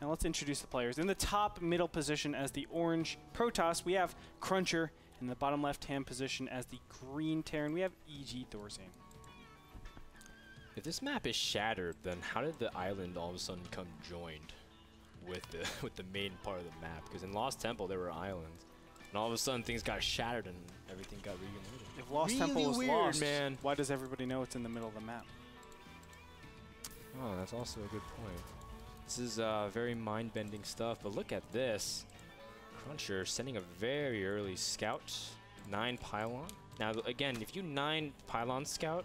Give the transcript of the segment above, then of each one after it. Now let's introduce the players. In the top middle position as the orange Protoss, we have Cruncher. In the bottom left-hand position as the green Terran, we have EG Thorzain. If this map is shattered, then how did the island all of a sudden come joined with the main part of the map? Because in Lost Temple there were islands, and all of a sudden things got shattered and everything got reunited. If Lost Temple was lost, man, why does everybody know it's in the middle of the map? Oh, that's also a good point. This is very mind-bending stuff, but look at this. Cruncher sending a very early scout, 9 pylon. Now, again, if you 9 pylon scout,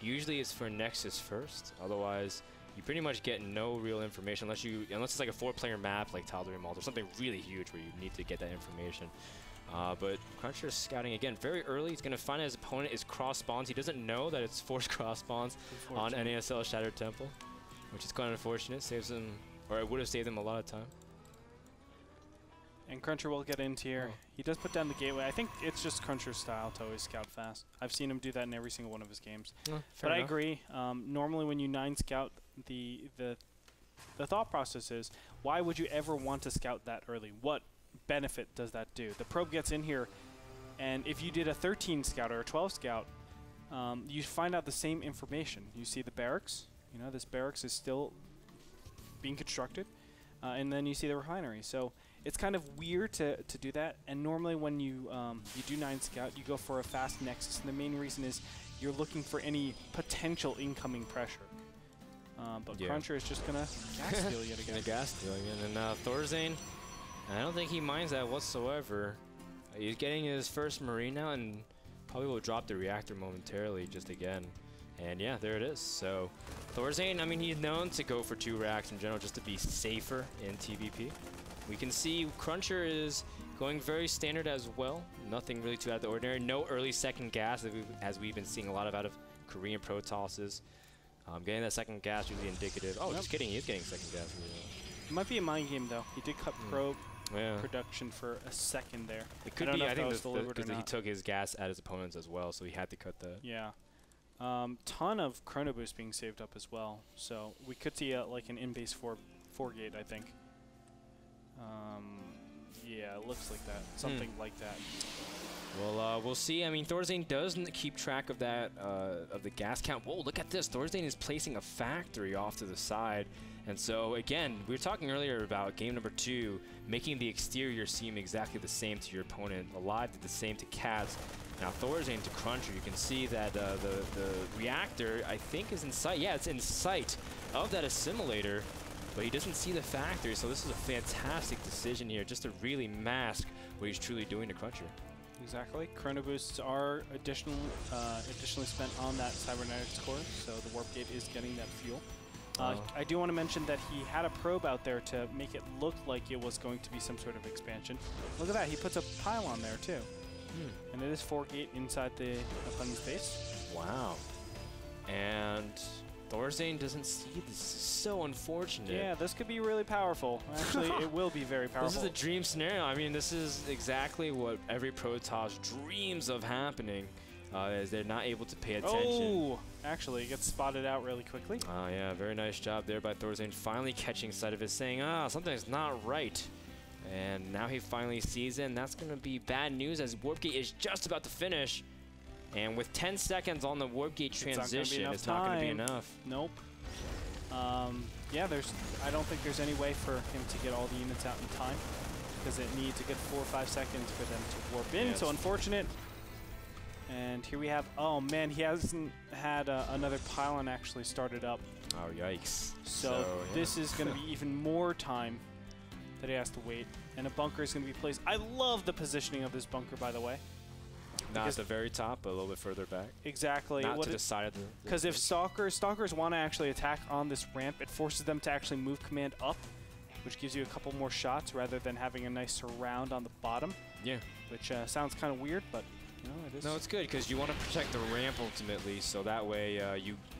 usually it's for Nexus first. Otherwise, you pretty much get no real information unless it's like a 4-player map like Tal'Darim Maw or something really huge where you need to get that information. But Cruncher's scouting again very early. He's going to find his opponent is cross spawns. He doesn't know that it's forced cross spawns on NASL Shattered Temple, which is kind of unfortunate. Saves him, or it would have saved him a lot of time. And Cruncher will get in here. Oh. He does put down the gateway. I think it's just Cruncher's style to always scout fast. I've seen him do that in every single one of his games. But I agree. Normally when you 9 scout, the thought process is, why would you ever want to scout that early? What benefit does that do? The probe gets in here, and if you did a 13 scout or a 12 scout, you find out the same information. You see the barracks. You know, this barracks is still being constructed. And then you see the refinery. So it's kind of weird to do that. And normally when you you do 9 scout, you go for a fast Nexus. And the main reason is you're looking for any potential incoming pressure. But yeah. Cruncher is just going to gas deal yet again. And Thorzain, I don't think he minds that whatsoever. He's getting his first Marine now and probably will drop the reactor momentarily just again. And yeah, there it is. So Thorzain, I mean, he's known to go for 2 racks in general just to be safer in TvP. We can see Cruncher is going very standard as well. Nothing really too out of the ordinary. No early second gas as we've been seeing a lot of out of Korean Protosses. Getting that second gas really indicative. Oh, just kidding. He is getting second gas. Really well. It might be a mind game though. He did cut probe production for a second there. It could be. I think because he took his gas at his opponents as well, so he had to cut that. Yeah. Ton of Chrono Boost being saved up as well, so we could see like an in-base four gate, I think. Yeah, it looks like that, something like that. Well, we'll see. I mean, Thorzain doesn't keep track of that of the gas count. Whoa, look at this! Thorzain is placing a factory off to the side, and so again, we were talking earlier about game number 2 making the exterior seem exactly the same to your opponent. Alive did the same to Cats. Now Thorzain to Cruncher. You can see that the reactor, I think, is in sight. Yeah, it's in sight of that assimilator, but he doesn't see the factory. So this is a fantastic decision here, just to really mask what he's truly doing to Cruncher. Exactly. Chrono Boosts are additionally spent on that cybernetics core, so the warp gate is getting that fuel. I do want to mention that he had a probe out there to make it look like it was going to be some sort of expansion. Look at that. He puts a pylon there, too. And it is 4 gate inside the opponent's base. Wow. And Thorzain doesn't see this. This is so unfortunate. Yeah, this could be really powerful. Actually, it will be very powerful. This is a dream scenario. I mean, this is exactly what every Protoss dreams of happening, is they're not able to pay attention. Oh, actually, it gets spotted out really quickly. Oh, yeah, very nice job there by Thorzain, finally catching sight of it, saying, ah, something's not right. And now he finally sees it, and that's going to be bad news as warp gate is just about to finish. And with 10 seconds on the warp gate transition, it's not going to be enough. Nope. Yeah, I don't think there's any way for him to get all the units out in time because it needs a good 4 or 5 seconds for them to warp in. Yes. So unfortunate. And here we have. Oh man, he hasn't had another pylon actually started up. Oh yikes! So yeah. This is going to be even more time that he has to wait, and a bunker is going to be placed. I love the positioning of this bunker, by the way. Not at the very top, but a little bit further back. Exactly. Not to the side of the... Because if stalkers want to actually attack on this ramp, it forces them to actually move command up, which gives you a couple more shots rather than having a nice surround on the bottom. Yeah. Which sounds kind of weird, but you know, it is. No, it's good because you want to protect the ramp ultimately, so that way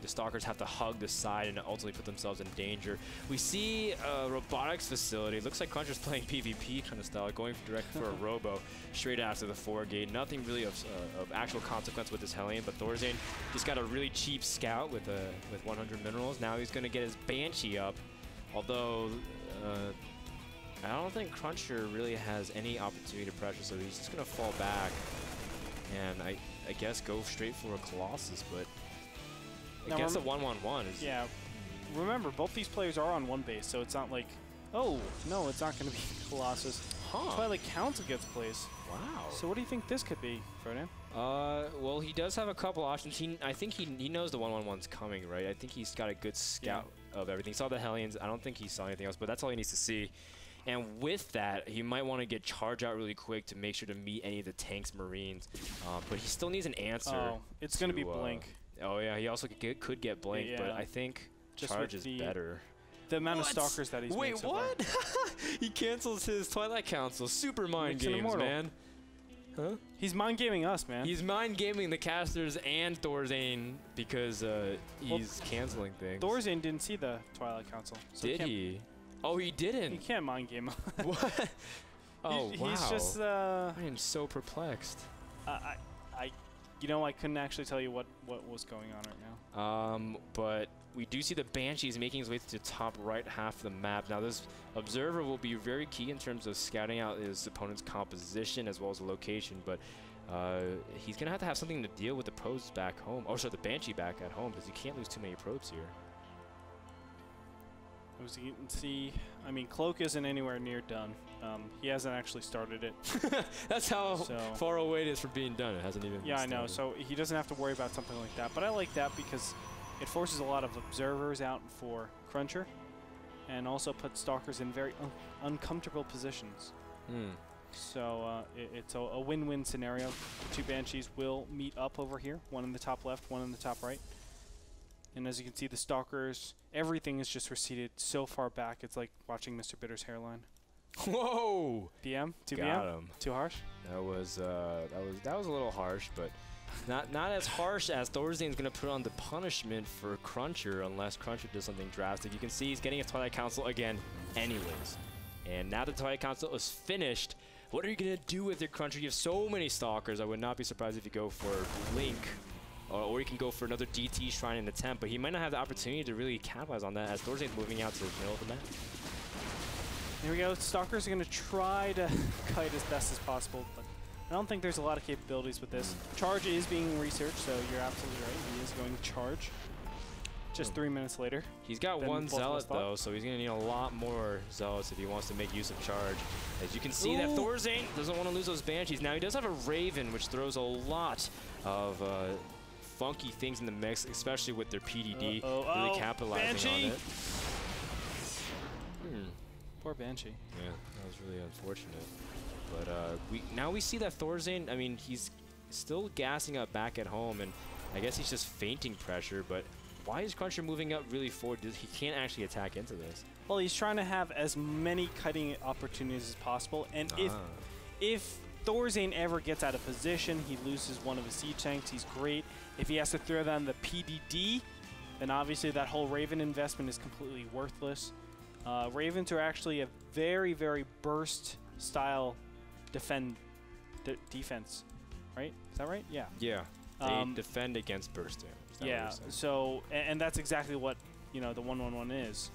the stalkers have to hug the side and ultimately put themselves in danger. We see a robotics facility. Looks like Cruncher's playing PvP kind of style, going direct for a robo straight after the 4 gate. Nothing really of actual consequence with this Hellion, but Thorzain just got a really cheap scout with 100 minerals. Now he's going to get his Banshee up, although I don't think Cruncher really has any opportunity to pressure, so he's just going to fall back and I guess go straight for a Colossus, but against a 1-1-1 is... Yeah. Remember, both these players are on one base, so it's not like, oh, no, it's not going to be Colossus. Huh. That's why, like, Council gets plays. Wow. So what do you think this could be, Frodan? Well, he does have a couple options. I think he knows the 1-1-1's coming, right? I think he's got a good scout of everything. He saw the Hellions. I don't think he saw anything else, but that's all he needs to see. And with that, he might want to get charge out really quick to make sure to meet any of the tanks, Marines. But he still needs an answer. Oh, it's going to be Blink. Oh, yeah. He also could get Blink, but I think just charge is better. The amount of Stalkers that he's made so far. He cancels his Twilight Council. Super mind games, man. Huh? He's mind gaming us, man. He's mind gaming the casters and Thorzain because he's canceling things. Thorzain didn't see the Twilight Council. So did he? Oh, he didn't. He can't mind game. What? Oh, wow. He's just. I am so perplexed. You know, I couldn't actually tell you what was going on right now. But we do see the Banshees making his way to the top right half of the map. Now, this Observer will be very key in terms of scouting out his opponent's composition as well as the location. But he's gonna have to have something to deal with the probes back home. Oh, sorry, the Banshee back at home because he can't lose too many probes here. As you can see, I mean, Cloak isn't anywhere near done. He hasn't actually started it. That's how far away it is from being done. It hasn't even been started. I know. So he doesn't have to worry about something like that. But I like that because it forces a lot of observers out for Cruncher and also puts Stalkers in very uncomfortable positions. Mm. So it's a win-win scenario. The two Banshees will meet up over here, one in the top left, one in the top right. And as you can see, the Stalkers, everything is just receded so far back, it's like watching Mr. Bitter's hairline. Whoa! BM? 2BM? Got him. Too harsh? That was a little harsh, but not as harsh as Thorzain's going to put on the punishment for Cruncher, unless Cruncher does something drastic. You can see he's getting his Twilight Council again anyways. And now the Twilight Council is finished. What are you going to do with your Cruncher? You have so many Stalkers, I would not be surprised if you go for Blink. Or he can go for another DT Shrine in the temp, but he might not have the opportunity to really capitalize on that as Thorzain's moving out to the middle of the map. Here we go. Stalkers are going to try to kite as best as possible, but I don't think there's a lot of capabilities with this. Charge is being researched, so you're absolutely right. He is going to charge just 3 minutes later. He's got one Zealot, though, so he's going to need a lot more Zealots if he wants to make use of charge. As you can see, that Thorzain doesn't want to lose those Banshees. Now, he does have a Raven, which throws a lot of... funky things in the mix, especially with their PDD, really capitalizing on it. Poor Banshee. Yeah, that was really unfortunate. But now we see that Thorzain, I mean, he's still gassing up back at home, and I guess he's just feinting pressure, but why is Cruncher moving up really forward? He can't actually attack into this. Well, he's trying to have as many cutting opportunities as possible, and if Thorzain ever gets out of position, he loses one of his siege tanks, he's great. If he has to throw down the PDD, then obviously that whole Raven investment is completely worthless. Ravens are actually a very, very burst-style defense, right? Is that right? Yeah. Yeah. They defend against burst damage. Yeah. So, and that's exactly what, you know, the 1-1-1 is.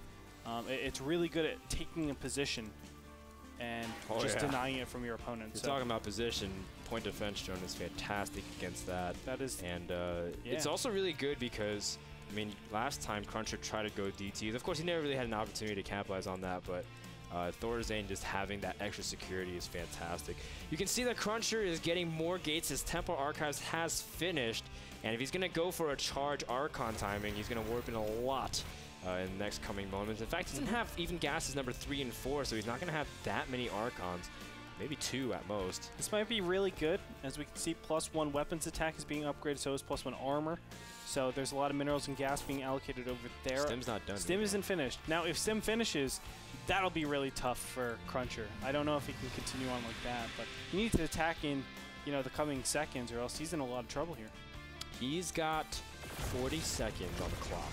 It's really good at taking a position and denying it from your opponent. You're talking about position. Point defense drone is fantastic against that. That is. And it's also really good because, I mean, last time Cruncher tried to go DTs. Of course, he never really had an opportunity to capitalize on that, but Thorzain just having that extra security is fantastic. You can see that Cruncher is getting more gates. His Temple Archives has finished, and if he's going to go for a charge Archon timing, he's going to warp in a lot in the next coming moments. In fact, he doesn't have even gases number 3 and 4, so he's not going to have that many Archons. Maybe 2 at most. This might be really good. As we can see, +1 weapons attack is being upgraded, so is +1 armor. So there's a lot of minerals and gas being allocated over there. Stim's not done. Stim isn't finished. Now, if Stim finishes, that'll be really tough for Cruncher. I don't know if he can continue on like that, but he needs to attack in, you know, the coming seconds, or else he's in a lot of trouble here. He's got 40 seconds on the clock.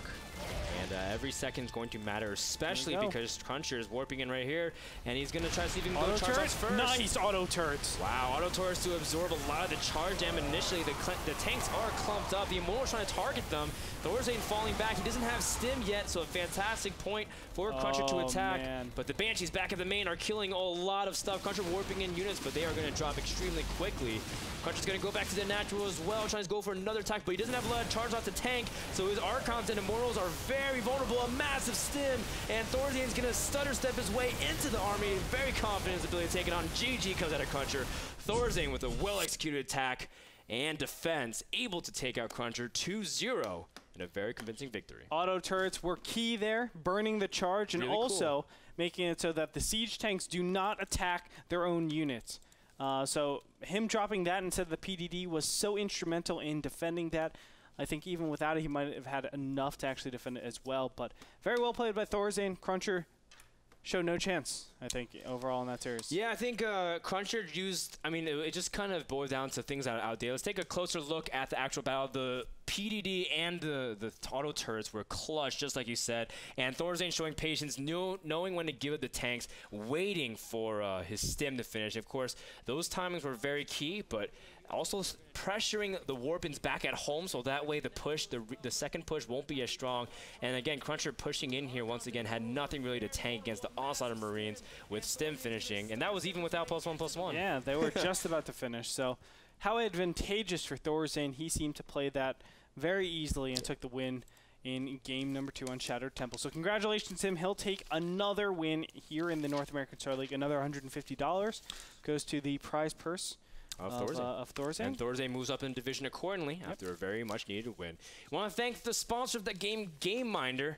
And and every second is going to matter, especially because Cruncher is warping in right here, and he's going to try to see if he can auto turrets first. Nice auto turrets. Wow, auto turrets to absorb a lot of the charge damage initially. The tanks are clumped up. The Immortal's trying to target them. Thorzain falling back. He doesn't have stim yet, so a fantastic point for Cruncher to attack. Man. But the Banshees back at the main are killing a lot of stuff. Cruncher warping in units, but they are going to drop extremely quickly. Cruncher's going to go back to the natural as well, trying to go for another attack, but he doesn't have a lot of charge off the tank, so his Archons and Immortals are very vulnerable. A massive stim, and Thorzain's going to stutter step his way into the army. Very confident in his ability to take it on. GG comes out of Cruncher. Thorzain with a well-executed attack and defense, able to take out Cruncher 2-0 in a very convincing victory. Auto turrets were key there, burning the charge, and also making it so that the siege tanks do not attack their own units. So him dropping that instead of the PDD was so instrumental in defending that. I think even without it, he might have had enough to actually defend it as well. But very well played by Thorzain. Cruncher showed no chance, I think, overall in that series. Yeah, I think Cruncher used... I mean, it just kind of boiled down to things out there. Let's take a closer look at the actual battle. The PDD and the auto turrets were clutch, just like you said. And Thorzain showing patience, knowing when to give it the tanks, waiting for his stim to finish. Of course, those timings were very key, but also pressuring the Warpins back at home, so that way the push, the second push won't be as strong. And again, Cruncher pushing in here once again had nothing really to tank against the onslaught of Marines with stim finishing. And that was even without +1/+1. Yeah, they were just about to finish. So how advantageous for Thorzain. He seemed to play that very easily and took the win in game number 2 on Shattered Temple. So congratulations to him. He'll take another win here in the North American Star League. Another $150 goes to the prize purse of Thorzain. And Thorzain moves up in division accordingly after a very much needed win. I want to thank the sponsor of the game, GameMinder.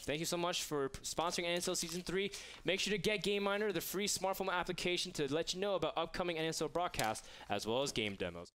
Thank you so much for sponsoring NSL Season 3. Make sure to get GameMinder, the free smartphone application, to let you know about upcoming NSL broadcasts as well as game demos.